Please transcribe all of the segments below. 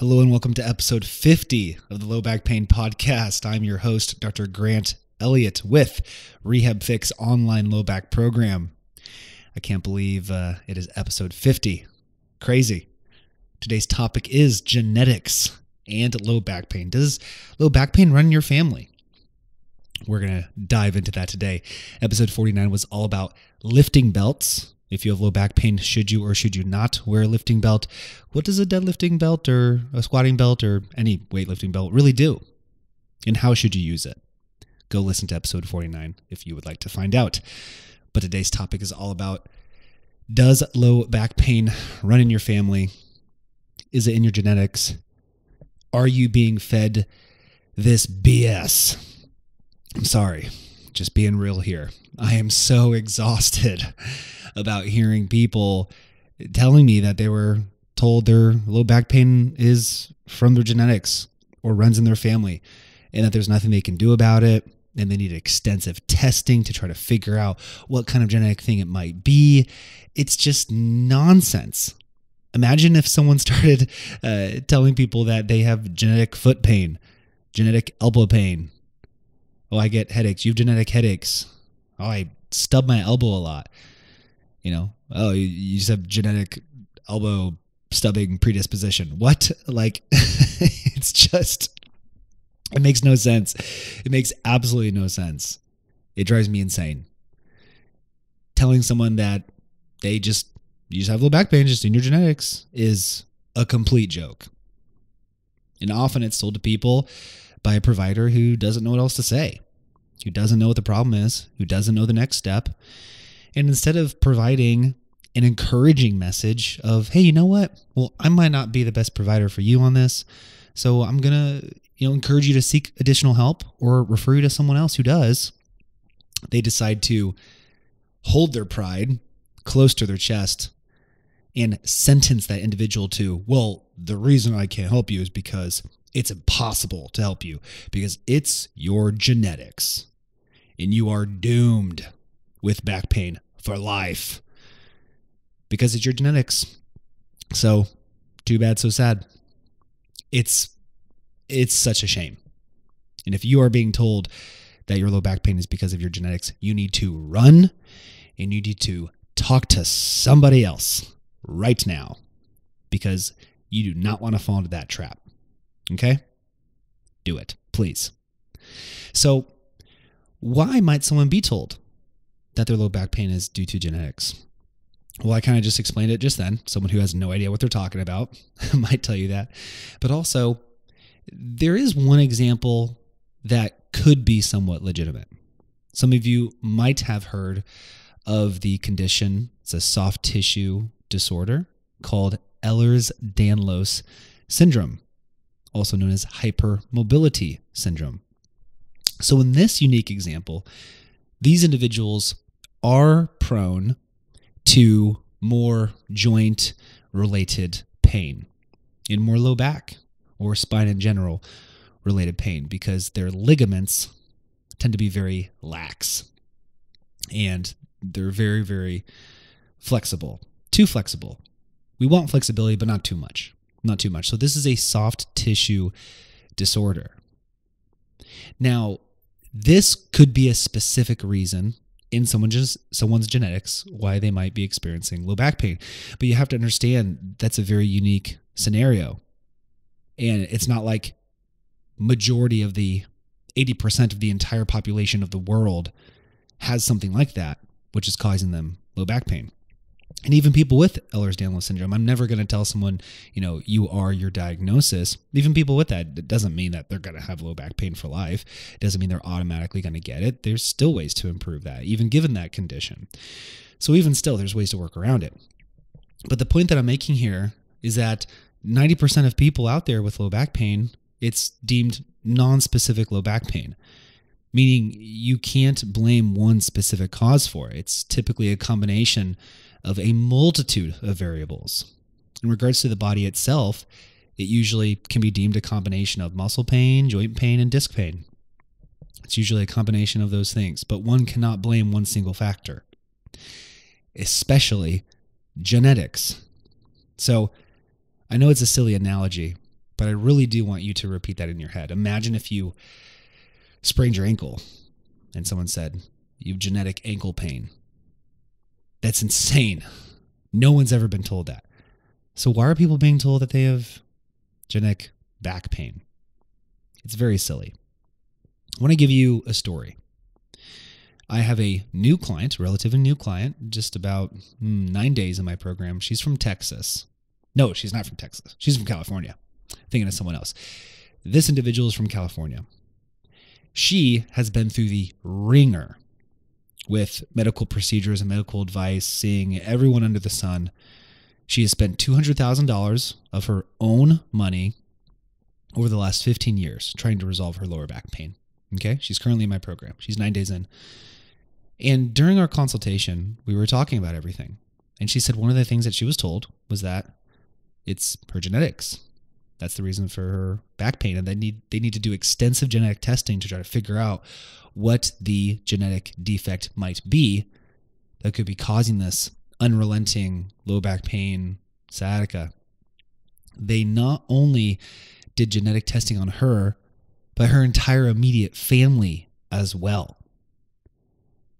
Hello and welcome to episode 50 of the Low Back Pain Podcast. I'm your host, Dr. Grant Elliott with Rehab Fix Online Low Back Program. I can't believe it is episode 50. Crazy. Today's topic is genetics and low back pain. Does low back pain run in your family? We're going to dive into that today. Episode 49 was all about lifting belts. If you have low back pain, should you or should you not wear a lifting belt? What does a deadlifting belt or a squatting belt or any weightlifting belt really do? And how should you use it? Go listen to episode 49 if you would like to find out. But today's topic is all about, does low back pain run in your family? Is it in your genetics? Are you being fed this BS? I'm sorry, just being real here. I am so exhausted about hearing people telling me that they were told their low back pain is from their genetics or runs in their family and that there's nothing they can do about it and they need extensive testing to try to figure out what kind of genetic thing it might be. It's just nonsense. Imagine if someone started telling people that they have genetic foot pain, genetic elbow pain. Oh, I get headaches. You have genetic headaches. Oh, I stub my elbow a lot. You know, oh, you just have genetic elbow stubbing predisposition. What? Like, it's just, it makes no sense. It makes absolutely no sense. It drives me insane. Telling someone that they just, you just have low back pain just in your genetics is a complete joke. And often it's told to people by a provider who doesn't know what else to say, who doesn't know what the problem is, who doesn't know the next step. And instead of providing an encouraging message of, hey, you know what? Well, I might not be the best provider for you on this. So I'm going to, encourage you to seek additional help or refer you to someone else who does. They decide to hold their pride close to their chest and sentence that individual to, well, the reason I can't help you is because it's impossible to help you because it's your genetics and you are doomed with back pain for life because it's your genetics. So too bad, so sad. It's such a shame. And if you are being told that your low back pain is because of your genetics, you need to run and you need to talk to somebody else right now because you do not want to fall into that trap. Okay? Do it, please. So why might someone be told that their low back pain is due to genetics? Well, I kind of just explained it just then. Someone who has no idea what they're talking about might tell you that. But also, there is one example that could be somewhat legitimate. Some of you might have heard of the condition. It's a soft tissue disorder called Ehlers-Danlos syndrome, also known as hypermobility syndrome. So in this unique example, these individuals are prone to more joint-related pain and more low back or spine in general related pain because their ligaments tend to be very lax and they're very, very flexible, too flexible. We want flexibility, but not too much. Not too much. So this is a soft tissue disorder. Now, this could be a specific reason in someone's genetics why they might be experiencing low back pain. But you have to understand that's a very unique scenario. And it's not like majority of the 80% of the entire population of the world has something like that, which is causing them low back pain. And even people with Ehlers-Danlos syndrome, I'm never going to tell someone, you are your diagnosis. Even people with that, it doesn't mean that they're going to have low back pain for life. It doesn't mean they're automatically going to get it. There's still ways to improve that, even given that condition. So even still, there's ways to work around it. But the point that I'm making here is that 90% of people out there with low back pain, it's deemed non-specific low back pain, meaning you can't blame one specific cause for it. It's typically a combination of a multitude of variables. In regards to the body itself, it usually can be deemed a combination of muscle pain, joint pain, and disc pain. It's usually a combination of those things, but one cannot blame one single factor, especially genetics. So I know it's a silly analogy, But I really do want you to repeat that in your head. Imagine if you sprained your ankle and someone said, "You have genetic ankle pain." That's insane. No one's ever been told that. So why are people being told that they have genetic back pain? It's very silly. I want to give you a story. I have a new client, relatively new client, just about 9 days in my program. She's from Texas. No, she's not from Texas. She's from California. Thinking of someone else. This individual is from California. She has been through the ringer with medical procedures and medical advice, seeing everyone under the sun. She has spent $200,000 of her own money over the last 15 years trying to resolve her lower back pain. Okay? She's currently in my program. She's 9 days in. And during our consultation, we were talking about everything. And she said one of the things that she was told was that it's her genetics. That's the reason for her back pain. And they need to do extensive genetic testing to try to figure out what the genetic defect might be that could be causing this unrelenting low back pain, sciatica. They not only did genetic testing on her, but her entire immediate family as well.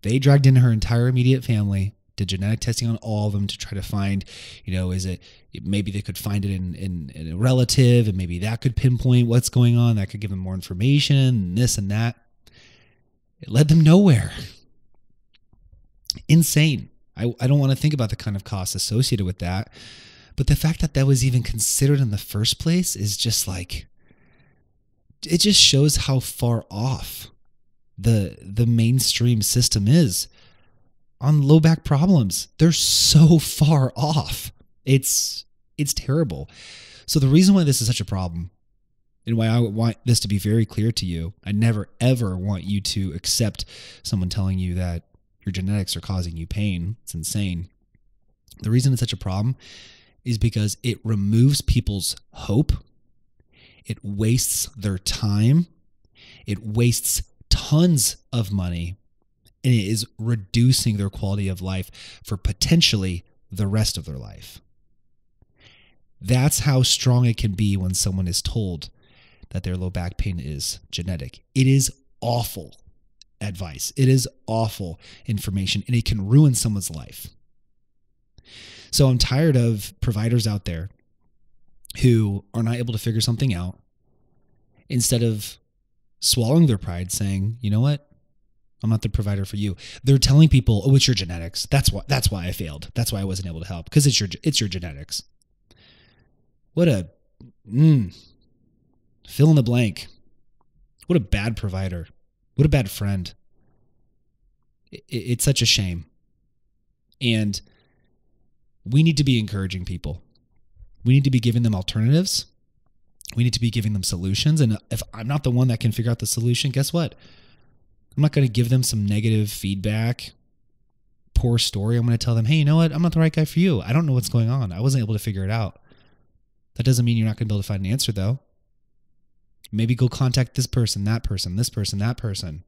They dragged in her entire immediate family, did genetic testing on all of them to try to find, you know, is it, maybe they could find it in a relative, and maybe that could pinpoint what's going on. That could give them more information and this and that. It led them nowhere. Insane. I don't want to think about the kind of costs associated with that. But the fact that that was even considered in the first place is just like, it just shows how far off the mainstream system is on low back problems. They're so far off. It's terrible. So the reason why this is such a problem and why I want this to be very clear to you, I never, ever want you to accept someone telling you that your genetics are causing you pain. It's insane. The reason it's such a problem is because it removes people's hope. It wastes their time. It wastes tons of money. And it is reducing their quality of life for potentially the rest of their life. That's how strong it can be when someone is told that their low back pain is genetic. It is awful advice. It is awful information, and it can ruin someone's life. So I'm tired of providers out there who are not able to figure something out instead of swallowing their pride, saying, you know what? I'm not the provider for you. They're telling people, oh, it's your genetics. That's why I failed. That's why I wasn't able to help, because it's your genetics. What a fill in the blank. What a bad provider. What a bad friend. It's such a shame. And we need to be encouraging people. We need to be giving them alternatives. We need to be giving them solutions. And if I'm not the one that can figure out the solution, guess what? I'm not going to give them some negative feedback, poor story. I'm going to tell them, hey, you know what? I'm not the right guy for you. I don't know what's going on. I wasn't able to figure it out. That doesn't mean you're not going to be able to find an answer, though. Maybe go contact this person, that person, this person, that person.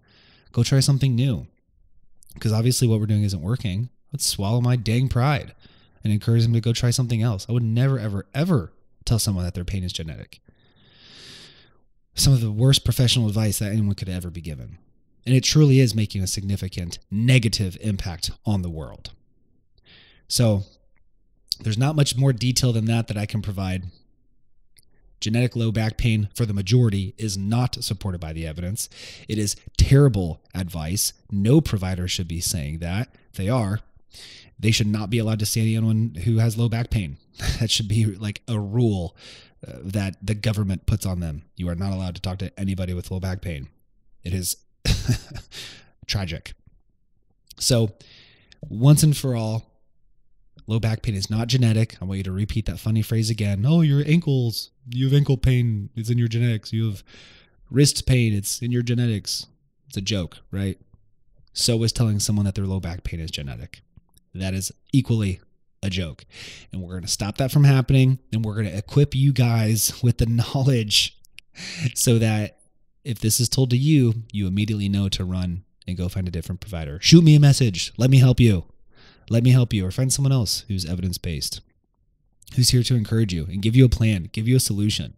Go try something new. Because obviously what we're doing isn't working. Let's swallow my dang pride and encourage them to go try something else. I would never, ever, ever tell someone that their pain is genetic. Some of the worst professional advice that anyone could ever be given. And it truly is making a significant negative impact on the world. So there's not much more detail than that I can provide. Genetic low back pain for the majority is not supported by the evidence. It is terrible advice. No provider should be saying that. If they are, they should not be allowed to say to anyone who has low back pain. That should be like a rule that the government puts on them. You are not allowed to talk to anybody with low back pain. It is tragic. So once and for all, low back pain is not genetic. I want you to repeat that funny phrase again. Oh, your ankles, you have ankle pain. It's in your genetics. You have wrist pain. It's in your genetics. It's a joke, right? So is telling someone that their low back pain is genetic. That is equally a joke. And we're going to stop that from happening. And we're going to equip you guys with the knowledge so that if this is told to you, you immediately know to run and go find a different provider. Shoot me a message. Let me help you. Let me help you, or find someone else who's evidence-based, who's here to encourage you and give you a plan, give you a solution.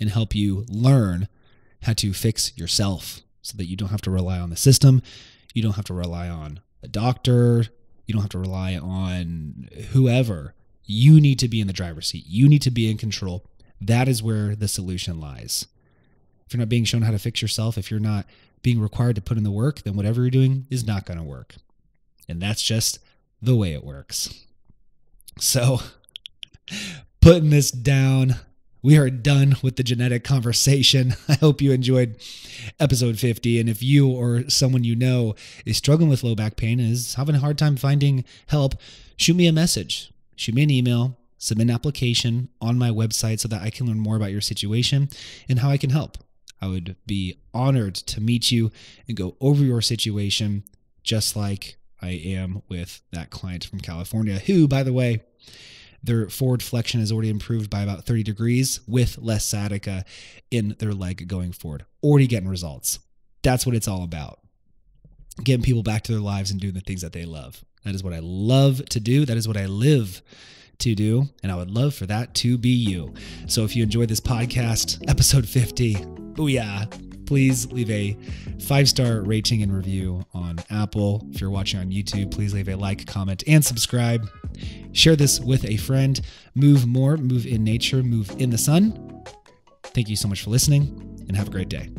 and help you learn how to fix yourself so that you don't have to rely on the system. You don't have to rely on a doctor. You don't have to rely on whoever. You need to be in the driver's seat. You need to be in control. That is where the solution lies. If you're not being shown how to fix yourself, if you're not being required to put in the work, then whatever you're doing is not going to work. And that's just the way it works. So putting this down, we are done with the genetic conversation. I hope you enjoyed episode 50. And if you or someone you know is struggling with low back pain and is having a hard time finding help, shoot me a message. Shoot me an email, submit an application on my website so that I can learn more about your situation and how I can help. I would be honored to meet you and go over your situation, just like I am with that client from California, who, by the way, their forward flexion is already improved by about 30 degrees with less sciatica in their leg going forward. Already getting results. That's what it's all about. Getting people back to their lives and doing the things that they love. That is what I love to do. That is what I live to do. And I would love for that to be you. So if you enjoyed this podcast, episode 50, booyah, please leave a 5-star rating and review on Apple. If you're watching on YouTube, please leave a like, comment, and subscribe. Share this with a friend. Move more, move in nature, move in the sun. Thank you so much for listening and have a great day.